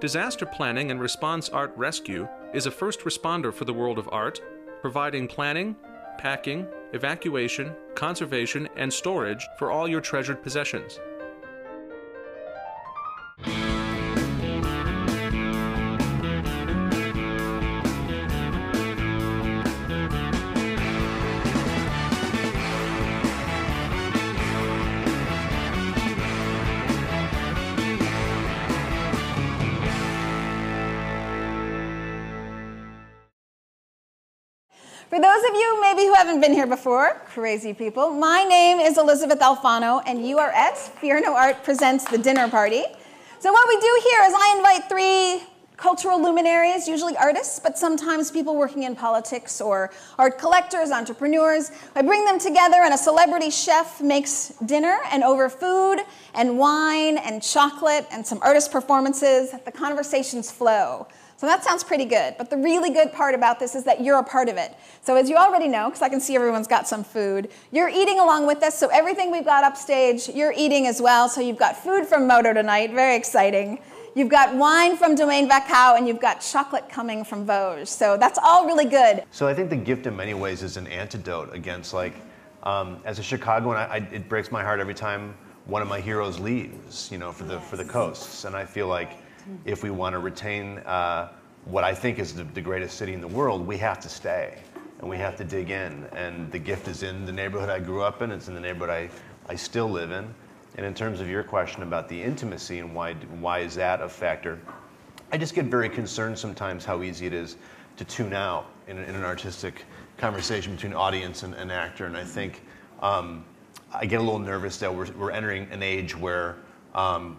Disaster Planning and Response Art Rescue is a first responder for the world of art, providing planning, packing, evacuation, conservation, and storage for all your treasured possessions. For those of you maybe who haven't been here before, crazy people, my name is Elysabeth Alfano, and you are at Fear No Art Presents The Dinner Party. So what we do here is I invite three cultural luminaries, usually artists, but sometimes people working in politics or art collectors, entrepreneurs. I bring them together, and a celebrity chef makes dinner, and over food and wine and chocolate and some artist performances, the conversations flow. So that sounds pretty good, but the really good part about this is that you're a part of it. So as you already know, because I can see everyone's got some food, you're eating along with us, so everything we've got upstage, you're eating as well. So you've got food from Moto tonight, very exciting. You've got wine from Domaine Wachau, and you've got chocolate coming from Vosges. So that's all really good. So I think The Gift in many ways is an antidote against, like, as a Chicagoan, it breaks my heart every time one of my heroes leaves, you know, for the coasts, and I feel like, if we want to retain what I think is the greatest city in the world, we have to stay and we have to dig in. And The Gift is in the neighborhood I grew up in. It's in the neighborhood I still live in. And in terms of your question about the intimacy and why is that a factor, I just get very concerned sometimes how easy it is to tune out in an artistic conversation between audience and an actor. And I think I get a little nervous that we're entering an age where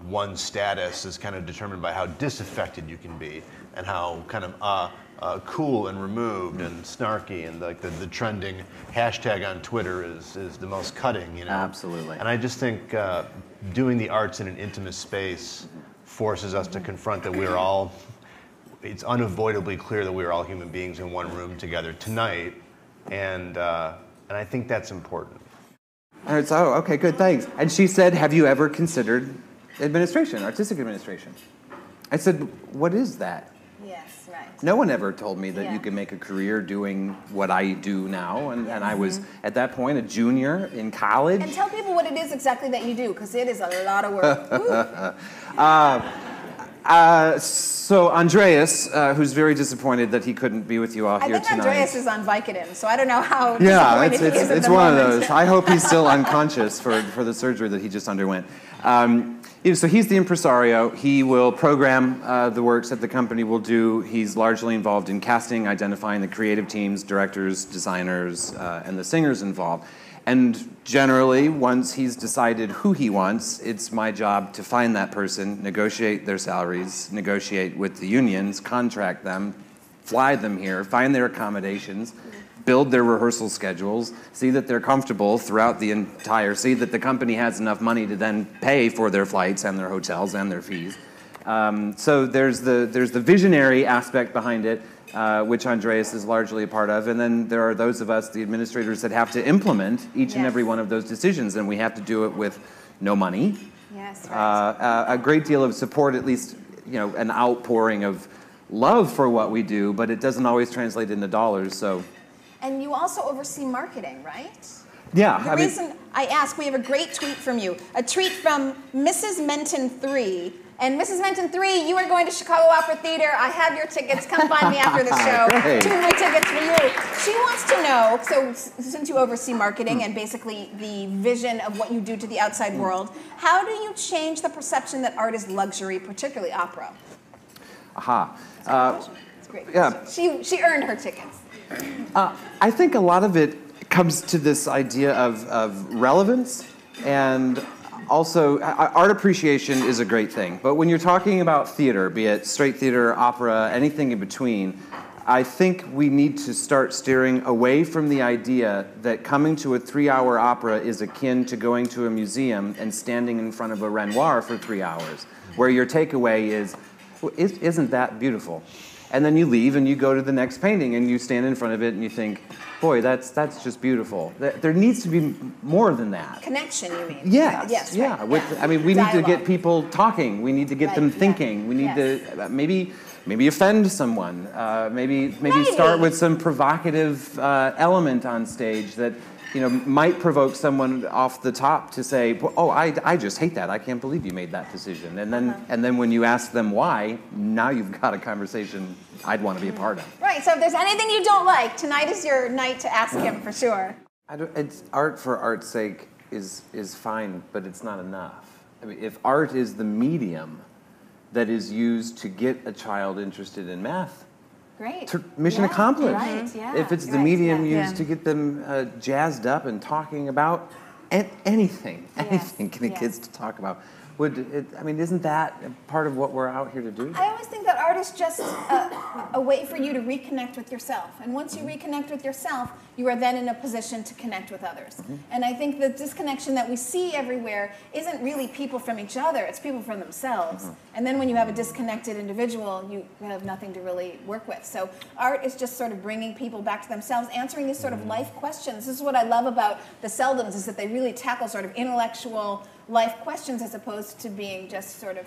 one's status is kind of determined by how disaffected you can be and how kind of cool and removed and snarky, and like the trending hashtag on Twitter is the most cutting, you know? Absolutely. And I just think doing the arts in an intimate space forces us to confront that we're all, it's unavoidably clear that we're all human beings in one room together tonight, and I think that's important. And it's, oh, okay, good, thanks. And she said, have you ever considered administration, artistic administration? I said, what is that? Yes, right. No one ever told me that you could make a career doing what I do now. And I was, at that point, a junior in college. And tell people what it is exactly that you do, because it is a lot of work. So Andreas, who's very disappointed that he couldn't be with you all here tonight. I think Andreas is on Vicodin, so I don't know how disappointed he is at the moment. Yeah, it's one of those. I hope he's still unconscious for the surgery that he just underwent. So he's the impresario. He will program the works that the company will do. He's largely involved in casting, identifying the creative teams, directors, designers, and the singers involved. And generally, once he's decided who he wants, it's my job to find that person, negotiate their salaries, negotiate with the unions, contract them, fly them here, find their accommodations, build their rehearsal schedules, see that they're comfortable throughout the entire, see that the company has enough money to then pay for their flights and their hotels and their fees. So there's the visionary aspect behind it, which Andreas is largely a part of, and then there are those of us, the administrators, that have to implement each and every one of those decisions, and we have to do it with no money. Yes, right. A great deal of support, at least, you know, an outpouring of love for what we do, but it doesn't always translate into dollars. So. And you also oversee marketing, right? Yeah. The reason I ask, we have a great tweet from you, a tweet from Mrs. Menton 3. And Mrs. Menton 3, you are going to Chicago Opera Theater. I have your tickets. Come find me after the show. 2 of my tickets for you. She wants to know, so since you oversee marketing and basically the vision of what you do to the outside world, how do you change the perception that art is luxury, particularly opera? Aha. That's great. Yeah. She earned her tickets. I think a lot of it comes to this idea of relevance, and also, art appreciation is a great thing, but when you're talking about theater, be it straight theater, opera, anything in between, I think we need to start steering away from the idea that coming to a 3-hour opera is akin to going to a museum and standing in front of a Renoir for 3 hours, where your takeaway is, well, isn't that beautiful? And then you leave and you go to the next painting and you stand in front of it and you think, boy, that's just beautiful. There needs to be more than that. Connection, you mean? Yes. Right. Yes. Yeah. Right. With, yeah. I mean, we need to get people talking. We need to get them thinking. Yeah. We need to maybe offend someone. Maybe start with some provocative element on stage that might provoke someone off the top to say, oh, I just hate that. I can't believe you made that decision. And then when you ask them why, now you've got a conversation I'd want to be a part of. Right, so if there's anything you don't like, tonight is your night to ask him for sure. It's art for art's sake is fine, but it's not enough. I mean, if art is the medium that is used to get a child interested in math, great. Mission accomplished. Right, yeah. If it's the medium used to get them jazzed up and talking about anything, anything getting kids to talk about, isn't that part of what we're out here to do? I always think that art is just a way for you to reconnect with yourself. And once you reconnect with yourself, you are then in a position to connect with others. Mm-hmm. And I think the disconnection that we see everywhere isn't really people from each other, it's people from themselves. Mm-hmm. And then when you have a disconnected individual, you have nothing to really work with. So art is just sort of bringing people back to themselves, answering these sort of life questions. This is what I love about the Seldoms, is that they really tackle sort of intellectual life questions as opposed to being just sort of,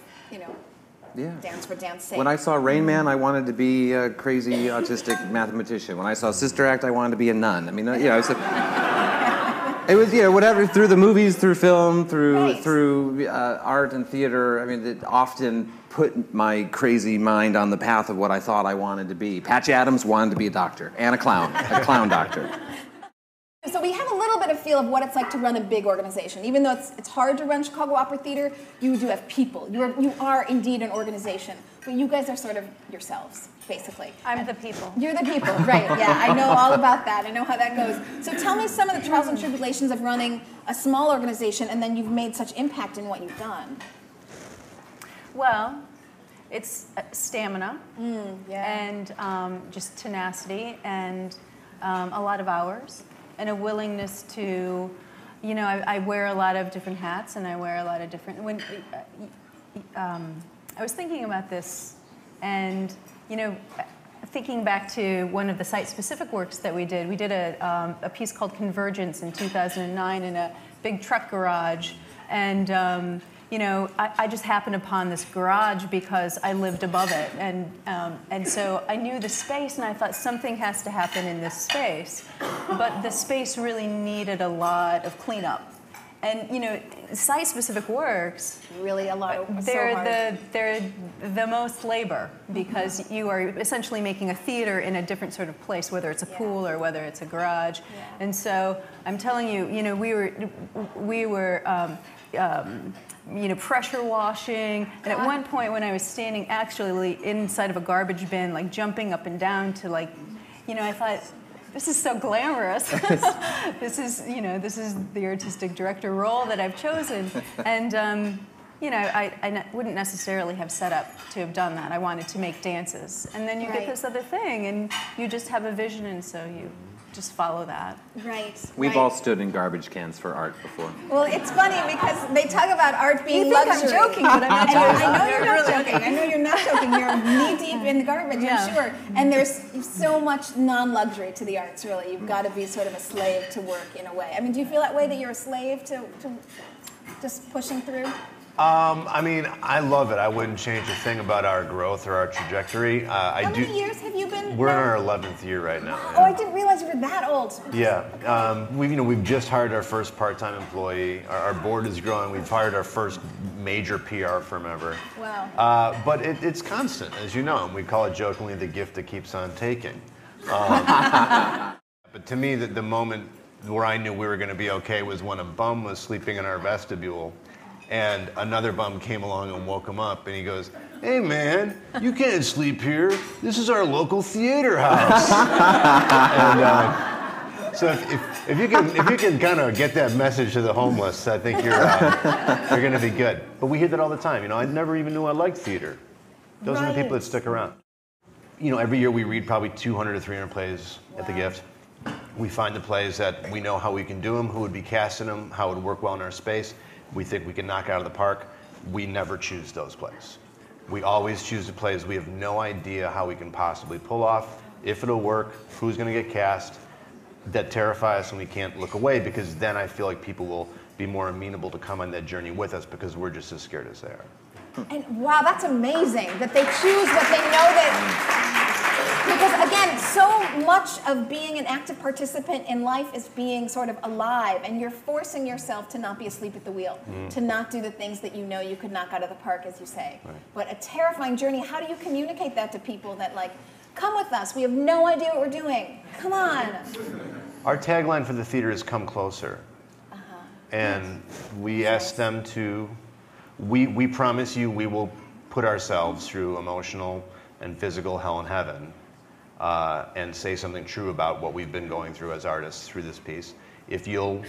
dance for dance sake. When I saw Rain Man, I wanted to be a crazy autistic mathematician. When I saw Sister Act, I wanted to be a nun. I mean, it was whatever, through the movies, through film, through art and theater. I mean, it often put my crazy mind on the path of what I thought I wanted to be. Patch Adams wanted to be a doctor and a clown doctor. So we have a little bit of feel of what it's like to run a big organization. Even though it's hard to run Chicago Opera Theater, you do have people. You are indeed an organization. But you guys are sort of yourselves, basically. I'm the people. You're the people, right. Yeah, I know all about that. I know how that goes. So tell me some of the trials and tribulations of running a small organization and then you've made such impact in what you've done. Well, it's stamina and just tenacity and a lot of hours. And a willingness to, I wear a lot of different hats, and I wear a lot of different. I was thinking about this, and thinking back to one of the site-specific works that we did a piece called Convergence in 2009 in a big truck garage, and I just happened upon this garage because I lived above it, and so I knew the space, and I thought something has to happen in this space, but the space really needed a lot of cleanup, and site-specific works really a lot. They're the most labor because you are essentially making a theater in a different sort of place, whether it's a pool or whether it's a garage, and so I'm telling you, we were. Pressure washing. And at one point when I was standing actually inside of a garbage bin, like jumping up and down to I thought, this is so glamorous. This is the artistic director role that I've chosen. And, I wouldn't necessarily have set up to have done that. I wanted to make dances. And then you get this other thing and you just have a vision and so you just follow that. Right. We've all stood in garbage cans for art before. Well, it's funny because they talk about art being luxury. I'm joking, but I'm not joking. I know you're not joking. You're knee-deep in the garbage, I'm sure. And there's so much non-luxury to the arts, really. You've got to be sort of a slave to work in a way. I mean, do you feel that way, that you're a slave to just pushing through? I love it. I wouldn't change a thing about our growth or our trajectory. How many years have you been? We're in our 11th year right now. Oh, I didn't realize you were that old. Yeah. We've just hired our first part-time employee. Our board is growing. We've hired our first major PR firm ever. Wow. But it's constant, as you know. And we call it jokingly the gift that keeps on taking. But to me, the moment where I knew we were going to be okay was when a bum was sleeping in our vestibule. And another bum came along and woke him up, and he goes, "Hey man, you can't sleep here. This is our local theater house." So if you can kind of get that message to the homeless, I think you're going to be good. But we hear that all the time. I never even knew I liked theater. Those are the people that stick around. Every year we read probably 200 to 300 plays at The Gift. We find the plays that we know how we can do them, who would be casting them, how it would work well in our space. We think we can knock out of the park. We never choose those plays. We always choose the plays we have no idea how we can possibly pull off, if it'll work, who's going to get cast. That terrify us, and we can't look away, because then I feel like people will be more amenable to come on that journey with us, because we're just as scared as they are. And wow, that's amazing that they choose what they know that, because again, so much of being an active participant in life is being sort of alive, and you're forcing yourself to not be asleep at the wheel, to not do the things that you know you could knock out of the park, as you say. Right. But a terrifying journey. How do you communicate that to people that, like, come with us, we have no idea what we're doing, come on. Our tagline for the theater is come closer. And we ask them to, we promise you we will put ourselves through emotional and physical hell and heaven and say something true about what we've been going through as artists through this piece. If you'll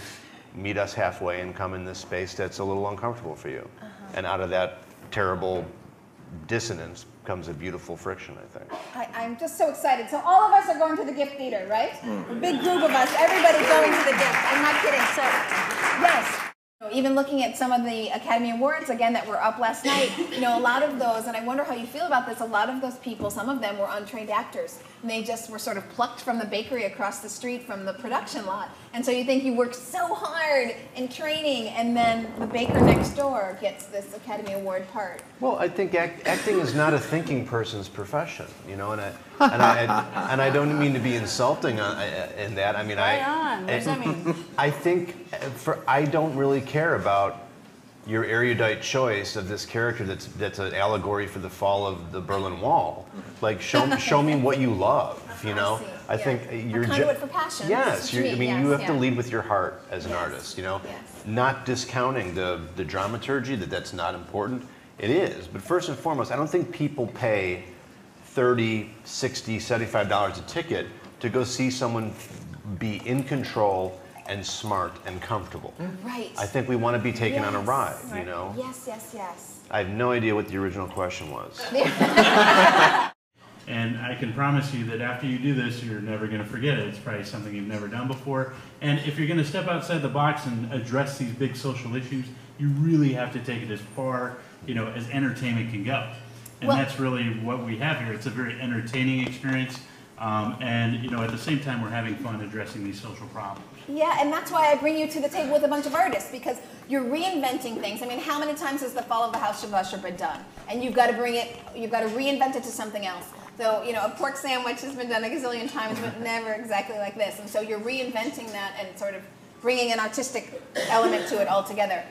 meet us halfway and come in this space that's a little uncomfortable for you. And out of that terrible dissonance comes a beautiful friction, I think. I'm just so excited. So all of us are going to the Gift Theater, right? A big group of us, everybody's going to the Gift. I'm not kidding. So, yes. Even looking at some of the Academy Awards, again, that were up last night, you know, a lot of those, and I wonder how you feel about this, a lot of those people, some of them were untrained actors, and they just were sort of plucked from the bakery across the street from the production lot. And so you think you work so hard in training, and then the baker next door gets this Academy Award part. Well, I think acting is not a thinking person's profession, you know, and I don't mean to be insulting in that. I mean, what does that mean? I think I don't really care about your erudite choice of this character that's an allegory for the fall of the Berlin Wall. Like, show me what you love, you know? I think you're just... conduit for passion. Yes, you have to lead with your heart as an artist, you know? Not discounting the dramaturgy, that's not important. It is, but first and foremost, I don't think people pay $30, $60, $75 a ticket to go see someone be in control and smart and comfortable. Right. I think we want to be taken on a ride, you know? Yes, yes, yes. I have no idea what the original question was. And I can promise you that after you do this, you're never going to forget it. It's probably something you've never done before. And if you're going to step outside the box and address these big social issues, you really have to take it as far, you know, as entertainment can go. And that's really what we have here. It's a very entertaining experience. And, you know, at the same time, we're having fun addressing these social problems. Yeah, and that's why I bring you to the table with a bunch of artists, because you're reinventing things. I mean, how many times has the fall of the House of Usher been done? And you've got to bring it, you've got to reinvent it to something else. So, you know, a pork sandwich has been done a gazillion times, but never exactly like this. And so you're reinventing that and sort of bringing an artistic element to it altogether.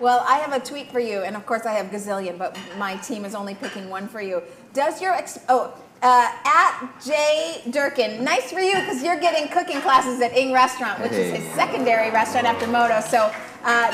Well, I have a tweet for you, and of course I have gazillion, but my team is only picking one for you. Does your, at Jay Durkin, nice for you, because you're getting cooking classes at Ing Restaurant, which is his secondary restaurant after Moto, so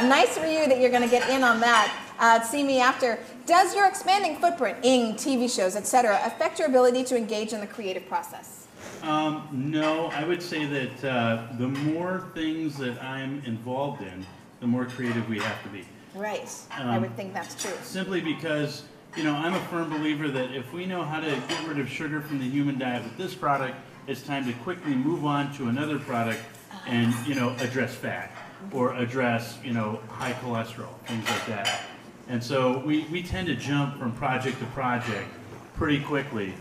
nice for you that you're going to get in on that. See me after. Does your expanding footprint, Ing, TV shows, etc., affect your ability to engage in the creative process? No, I would say that the more things that I'm involved in, the more creative we have to be. Right, I would think that's true. Simply because, you know, I'm a firm believer that if we know how to get rid of sugar from the human diet with this product, it's time to quickly move on to another product and, you know, address fat or address, you know, high cholesterol, things like that. And so we tend to jump from project to project pretty quickly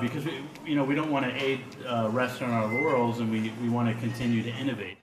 because, we don't want to aid rest on our laurels, and we want to continue to innovate.